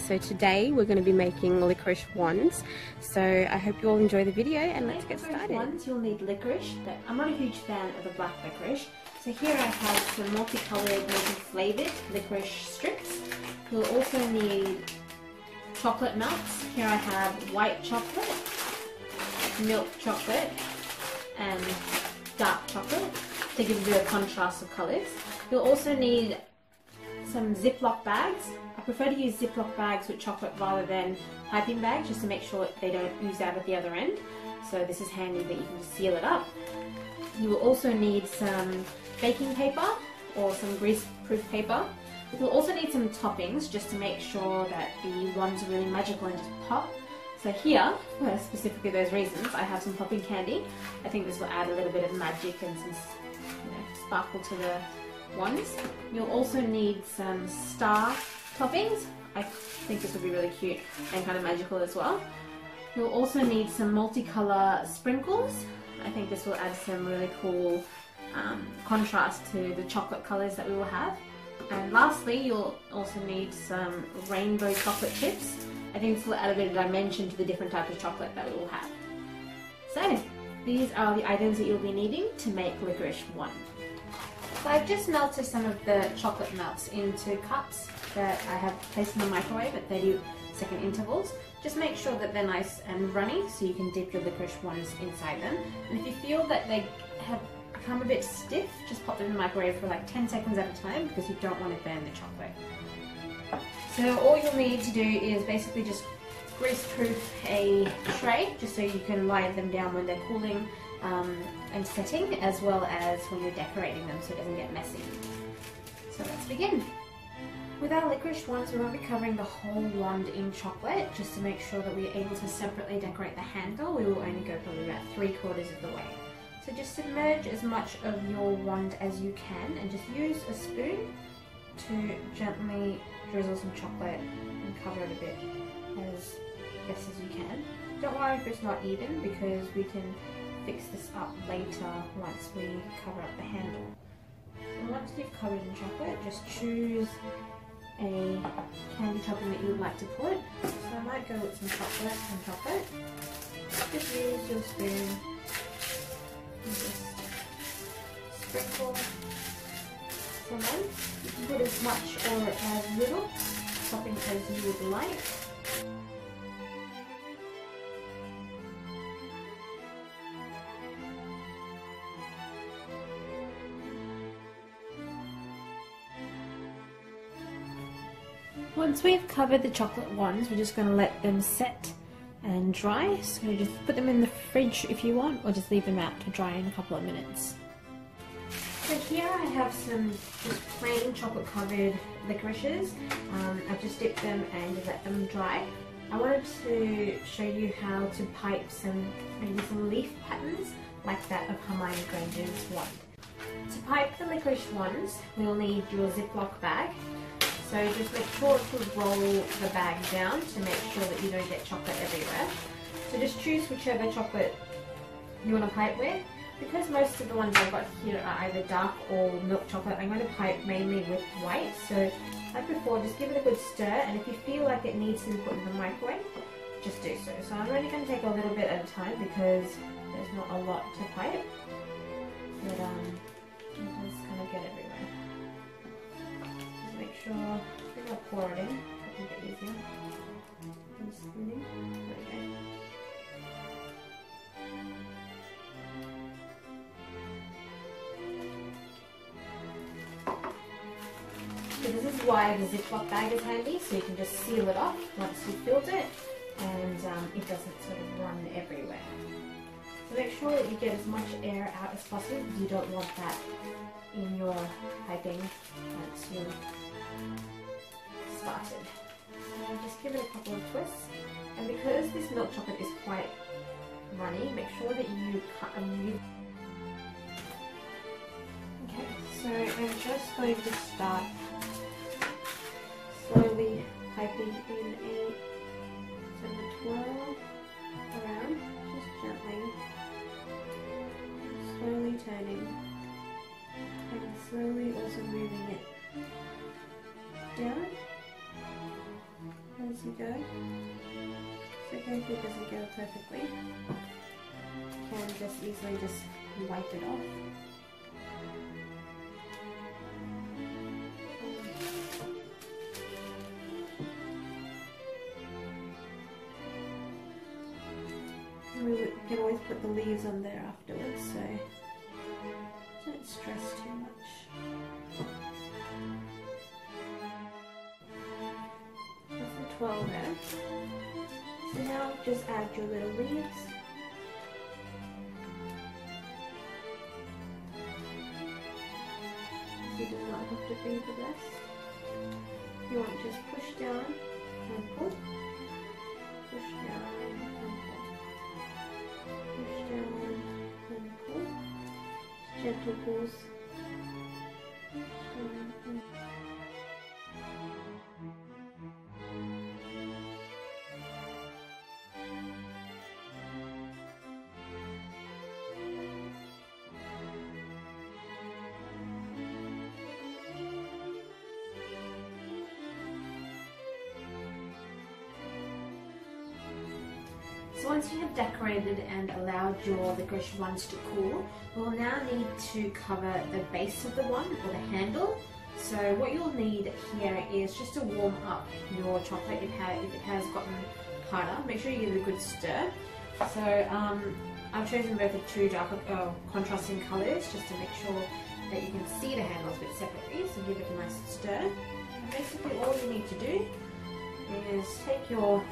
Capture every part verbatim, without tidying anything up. here. So today we're going to be making licorice wands. So I hope you all enjoy the video and let's get started. For licorice wands you'll need licorice, but I'm not a huge fan of the black licorice. So here I have some multicoloured, multi-flavoured licorice strips. You'll also need chocolate melts. Here I have white chocolate, milk chocolate and dark chocolate to give you a contrast of colours. You'll also need some Ziploc bags. I prefer to use Ziploc bags with chocolate rather than piping bags just to make sure they don't ooze out at the other end. So this is handy that you can just seal it up. You will also need some baking paper or some greaseproof paper. You'll also need some toppings just to make sure that the wands are really magical and just pop. So here, for specifically those reasons, I have some popping candy. I think this will add a little bit of magic and some, you know, sparkle to the wands. You'll also need some star toppings. I think this would be really cute and kind of magical as well. You'll also need some multicolor sprinkles. I think this will add some really cool um, contrast to the chocolate colors that we will have. And lastly, you'll also need some rainbow chocolate chips. I think this will add a bit of dimension to the different types of chocolate that we will have. So, these are the items that you'll be needing to make licorice wand. So I've just melted some of the chocolate melts into cups that I have placed in the microwave at thirty second intervals. Just make sure that they're nice and runny so you can dip your licorice wands inside them. And if you feel that they have become a bit stiff, just pop them in the microwave for like ten seconds at a time because you don't want to burn the chocolate. So all you'll need to do is basically just greaseproof a tray just so you can lie them down when they're cooling um, and setting, as well as when you're decorating them so it doesn't get messy. So let's begin. With our licorice wands, we won't be covering the whole wand in chocolate just to make sure that we're able to separately decorate the handle. We will only go probably about three quarters of the way. So just submerge as much of your wand as you can and just use a spoon to gently drizzle some chocolate and cover it a bit as best as you can. Don't worry if it's not even because we can fix this up later once we cover up the handle. So once you've covered in chocolate, just choose a candy topping that you would like to put. So I might go with some chocolate and chocolate. Just use your spoon and just sprinkle some on. You can put as much or as little topping as you would like. Once we've covered the chocolate wands, we're just going to let them set and dry. So just put them in the fridge if you want, or just leave them out to dry in a couple of minutes. So here I have some just plain chocolate covered licorices. Um, I've just dipped them and let them dry. I wanted to show you how to pipe some maybe some leaf patterns like that of Hermione Granger's wand. To pipe the licorice wands, we'll need your Ziploc bag. So just make sure to roll the bag down to make sure that you don't get chocolate everywhere. So just choose whichever chocolate you want to pipe with. Because most of the ones I've got here are either dark or milk chocolate, I'm going to pipe mainly with white. So like before, just give it a good stir, and if you feel like it needs to be put in the microwave, just do so. So I'm only going to take a little bit at a time because there's not a lot to pipe. But um, I'll just kind of get everywhere. Sure, I think I'll pour it in, I think it's easier. Just spinning. Okay. So this is why the Ziploc bag is handy, so you can just seal it off once you've filled it, and um, it doesn't sort of run everywhere. So make sure that you get as much air out as possible, because you don't want that in your piping once you started. And just give it a couple of twists. And because this milk chocolate is quite runny, make sure that you cut a new. Okay, so I'm just going to start slowly piping in a sort of twirl around, just gently, slowly turning, and slowly also moving it down as doesn't go. Second glue doesn't go perfectly. You can just easily just wipe it off. We can always put the leaves on there afterwards, so don't stress too much. That's the twelve now. So now just add your little leaves. You do not have to be the best. You want to just push down and pull. Push down and pull. Push down and pull. Gentle pulls. So once you have decorated and allowed your licorice wands to cool, we'll now need to cover the base of the wand or the handle. So what you'll need here is just to warm up your chocolate if it has gotten harder. Make sure you give it a good stir. So um, I've chosen both the two dark uh, contrasting colours just to make sure that you can see the handles a bit separately. So give it a nice stir. And basically all you need to do is take your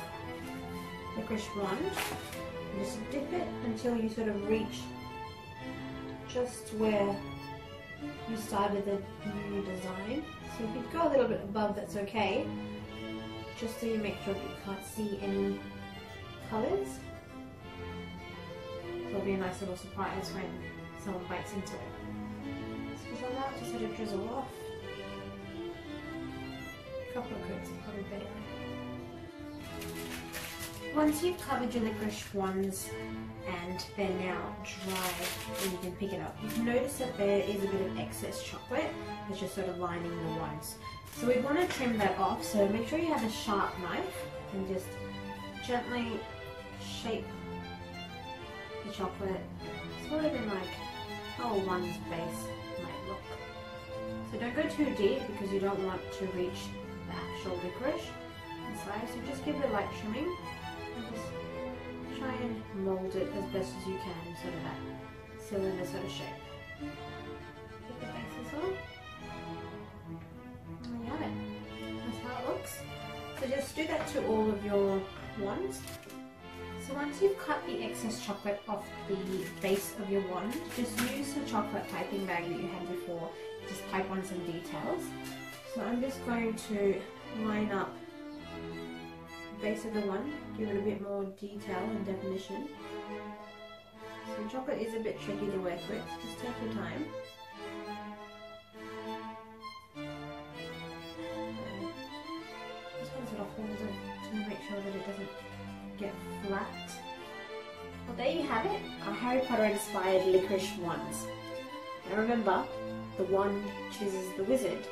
licorice wand and just dip it until you sort of reach just where you started the new design. So if you go a little bit above, that's okay, just so you make sure that you can't see any colours. So it'll be a nice little surprise when someone bites into it. So just allow it to sort of drizzle off. A couple of coats is probably better. Once you've covered your licorice wands and they're now dry and you can pick it up, you can notice that there is a bit of excess chocolate that's just sort of lining the wands. So we want to trim that off, so make sure you have a sharp knife and just gently shape the chocolate sort of in like how a wand's base might look. So don't go too deep because you don't want to reach the actual licorice inside, so just give it a light trimming. And just try and mould it as best as you can, sort of that cylinder sort of shape. Get the bases on. And there you have it. That's how it looks. So just do that to all of your wands. So once you've cut the excess chocolate off the base of your wand, just use the chocolate piping bag that you had before. Just pipe on some details. So I'm just going to line up base of the wand, give it a bit more detail and definition. So chocolate is a bit tricky to work with, just take your time. Just want to sort of hold it to make sure that it doesn't get flat. Well, there you have it, our Harry Potter inspired licorice wands. Now remember, the wand chooses the wizard.